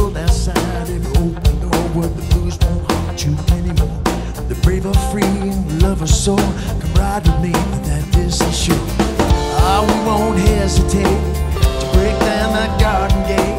world outside and open door where the blues won't haunt you anymore. The brave are free and the lovers soar. Come ride with me to that distant shore. Ah, we won't hesitate to break down that garden gate.